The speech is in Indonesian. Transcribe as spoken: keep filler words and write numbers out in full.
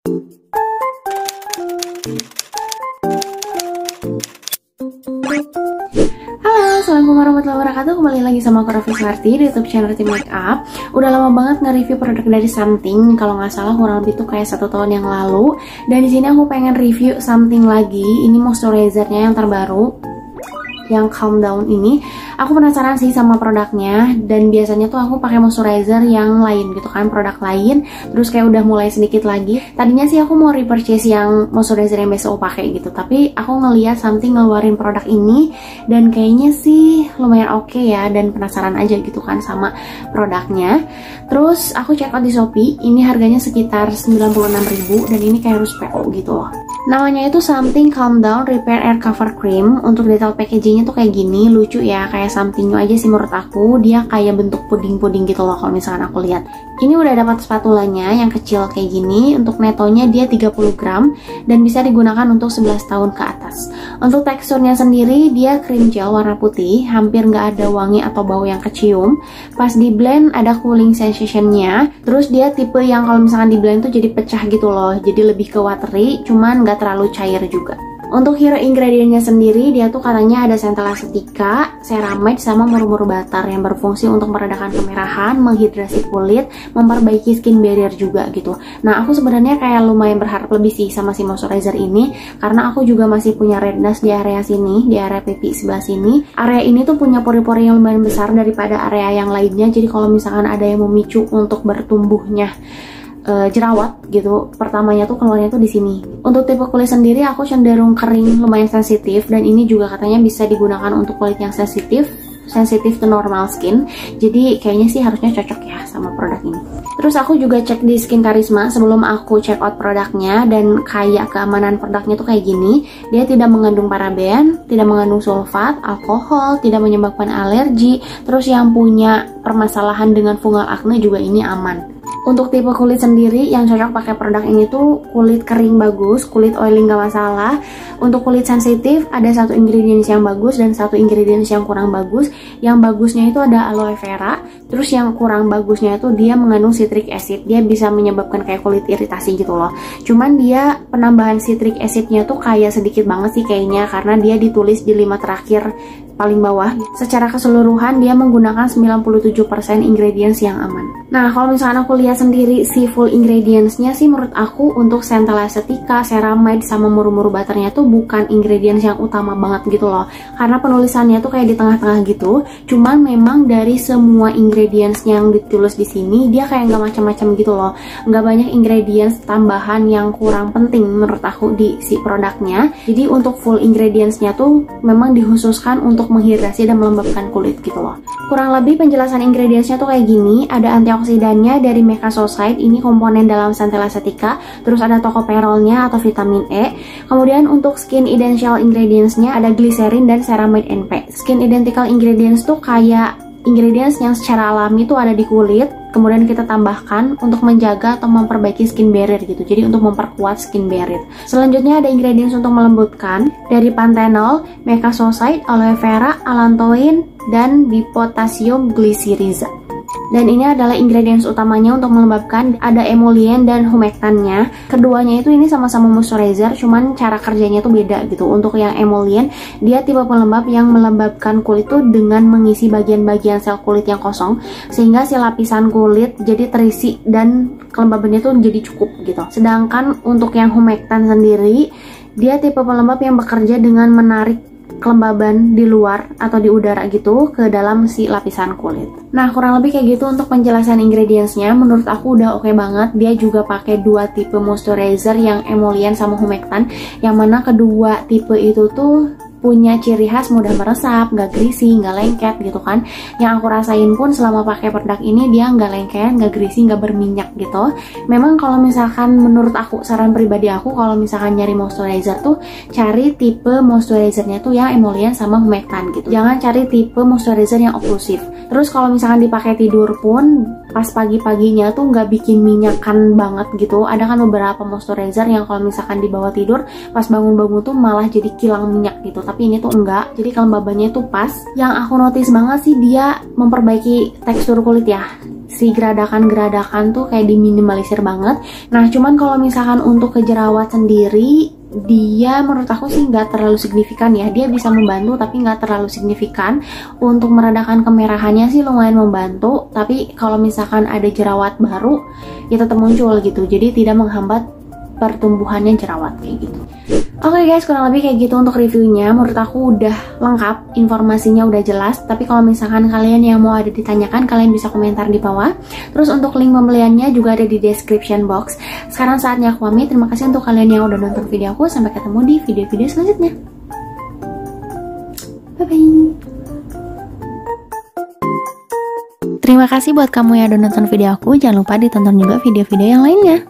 Halo, assalamualaikum warahmatullahi wabarakatuh. Kembali lagi sama aku Raafi Suharti di YouTube channel Aartimakeup. Udah lama banget nge-review produk dari Something. Kalau nggak salah kurang lebih tuh kayak satu tahun yang lalu. Dan di sini aku pengen review Something lagi. Ini moisturizernya yang terbaru, yang Calm Down ini. Aku penasaran sih sama produknya, dan biasanya tuh aku pakai moisturizer yang lain gitu kan, produk lain, terus kayak udah mulai sedikit lagi. Tadinya sih aku mau repurchase yang moisturizer yang biasa aku pakai gitu, tapi aku ngeliat Something ngeluarin produk ini dan kayaknya sih lumayan oke okay ya, dan penasaran aja gitu kan sama produknya. Terus aku check out di Shopee, ini harganya sekitar sembilan puluh enam ribu, dan ini kayak harus P O gitu loh. Namanya itu Something Calm Down Repair Air Cover Cream. Untuk detail packagingnya tuh kayak gini, lucu ya, kayak something new aja sih menurut aku. Dia kayak bentuk puding-puding gitu loh kalau misalkan aku lihat. Ini udah dapat spatulanya yang kecil kayak gini. Untuk netonya dia tiga puluh gram dan bisa digunakan untuk sebelas tahun ke atas. Untuk teksturnya sendiri dia cream gel warna putih, hampir nggak ada wangi atau bau yang kecium. Pas di blend ada cooling sensationnya. Terus dia tipe yang kalau misalkan di blend tuh jadi pecah gitu loh, jadi lebih ke watery, cuman nggak terlalu cair juga. Untuk hero ingredientnya sendiri, dia tuh katanya ada Centella Asiatica, Ceramide, sama Murumuru Butter yang berfungsi untuk meredakan kemerahan, menghidrasi kulit, memperbaiki skin barrier juga gitu. Nah, aku sebenarnya kayak lumayan berharap lebih sih sama si moisturizer ini, karena aku juga masih punya redness di area sini, di area pipi sebelah sini. Area ini tuh punya pori-pori yang lumayan besar daripada area yang lainnya, jadi kalau misalkan ada yang memicu untuk bertumbuhnya E, jerawat gitu, pertamanya tuh keluarnya tuh di sini. Untuk tipe kulit sendiri aku cenderung kering, lumayan sensitif, dan ini juga katanya bisa digunakan untuk kulit yang sensitif, sensitif to normal skin. Jadi kayaknya sih harusnya cocok ya sama produk ini. Terus aku juga cek di Skin Charisma sebelum aku check out produknya, dan kayak keamanan produknya tuh kayak gini. Dia tidak mengandung paraben, tidak mengandung sulfat, alkohol, tidak menyebabkan alergi. Terus yang punya permasalahan dengan fungal acne juga ini aman. Untuk tipe kulit sendiri yang cocok pakai produk ini tuh kulit kering bagus, kulit oily nggak masalah. Untuk kulit sensitif ada satu ingredients yang bagus dan satu ingredients yang kurang bagus. Yang bagusnya itu ada aloe vera, terus yang kurang bagusnya itu dia mengandung citric acid. Dia bisa menyebabkan kayak kulit iritasi gitu loh. Cuman dia penambahan citric acidnya tuh kayak sedikit banget sih kayaknya, karena dia ditulis di lima terakhir paling bawah. Secara keseluruhan dia menggunakan sembilan puluh tujuh persen ingredients yang aman. Nah, kalau misalkan aku lihat sendiri si full ingredients-nya sih, menurut aku untuk Centella Asiatica, Ceramide, sama Murumuru Butter-nya tuh bukan ingredients yang utama banget gitu loh. Karena penulisannya tuh kayak di tengah-tengah gitu. Cuman memang dari semua ingredients yang ditulis di sini, dia kayak nggak macam-macam gitu loh. Nggak banyak ingredients tambahan yang kurang penting menurut aku di si produknya. Jadi untuk full ingredients-nya tuh memang dikhususkan untuk menghidrasi dan melembabkan kulit gitu loh. Kurang lebih penjelasan ingredientsnya tuh kayak gini. Ada antioksidannya dari Madecassoside, ini komponen dalam Centella Asiatica. Terus ada tocopherolnya atau vitamin E. Kemudian untuk skin essential ingredientsnya ada Glycerin dan Ceramide N P. Skin identical ingredients tuh kayak ingredients yang secara alami tuh ada di kulit, kemudian kita tambahkan untuk menjaga atau memperbaiki skin barrier gitu, jadi untuk memperkuat skin barrier. Selanjutnya ada ingredients untuk melembutkan dari Panthenol, Madecassoside, aloe vera, Allantoin, dan Dipotassium Glyceriza. Dan ini adalah ingredients utamanya untuk melembabkan, ada emolien dan humektannya. Keduanya itu ini sama-sama moisturizer, cuman cara kerjanya tuh beda gitu. Untuk yang emolien, dia tipe pelembab yang melembabkan kulit tuh dengan mengisi bagian-bagian sel kulit yang kosong, sehingga si lapisan kulit jadi terisi dan kelembabannya tuh jadi cukup gitu. Sedangkan untuk yang humektan sendiri, dia tipe pelembab yang bekerja dengan menarik kelembaban di luar atau di udara gitu ke dalam si lapisan kulit. Nah, kurang lebih kayak gitu untuk penjelasan ingredientsnya. Menurut aku udah oke banget. Dia juga pakai dua tipe moisturizer, yang emolien sama humectant, yang mana kedua tipe itu tuh punya ciri khas mudah meresap, nggak greasy, nggak lengket gitu kan. Yang aku rasain pun selama pakai produk ini dia nggak lengket, nggak greasy, nggak berminyak gitu. Memang kalau misalkan menurut aku, saran pribadi aku, kalau misalkan nyari moisturizer tuh cari tipe moisturizernya tuh yang emollient sama humectant gitu. Jangan cari tipe moisturizer yang oklusif. Terus kalau misalkan dipakai tidur pun pas pagi-paginya tuh nggak bikin minyakan banget gitu. Ada kan beberapa moisturizer yang kalau misalkan dibawa tidur pas bangun-bangun tuh malah jadi kilang minyak gitu. Tapi ini tuh enggak, jadi kelembabannya tuh pas. Yang aku notice banget sih dia memperbaiki tekstur kulit ya. si geradakan-geradakan tuh kayak diminimalisir banget. Nah cuman kalau misalkan untuk ke jerawat sendiri, dia menurut aku sih nggak terlalu signifikan ya. Dia bisa membantu tapi nggak terlalu signifikan. Untuk meredakan kemerahannya sih lumayan membantu, tapi kalau misalkan ada jerawat baru ya tetap muncul gitu, jadi tidak menghambat pertumbuhannya jerawat kayak gitu. Oke okay guys, kurang lebih kayak gitu untuk reviewnya. Menurut aku udah lengkap, informasinya udah jelas. Tapi kalau misalkan kalian yang mau ada ditanyakan, kalian bisa komentar di bawah. Terus untuk link pembeliannya juga ada di description box. Sekarang saatnya aku pamit. Terima kasih untuk kalian yang udah nonton video aku. Sampai ketemu di video-video selanjutnya. Bye-bye. Terima kasih buat kamu yang udah nonton video aku. Jangan lupa ditonton juga video-video yang lainnya.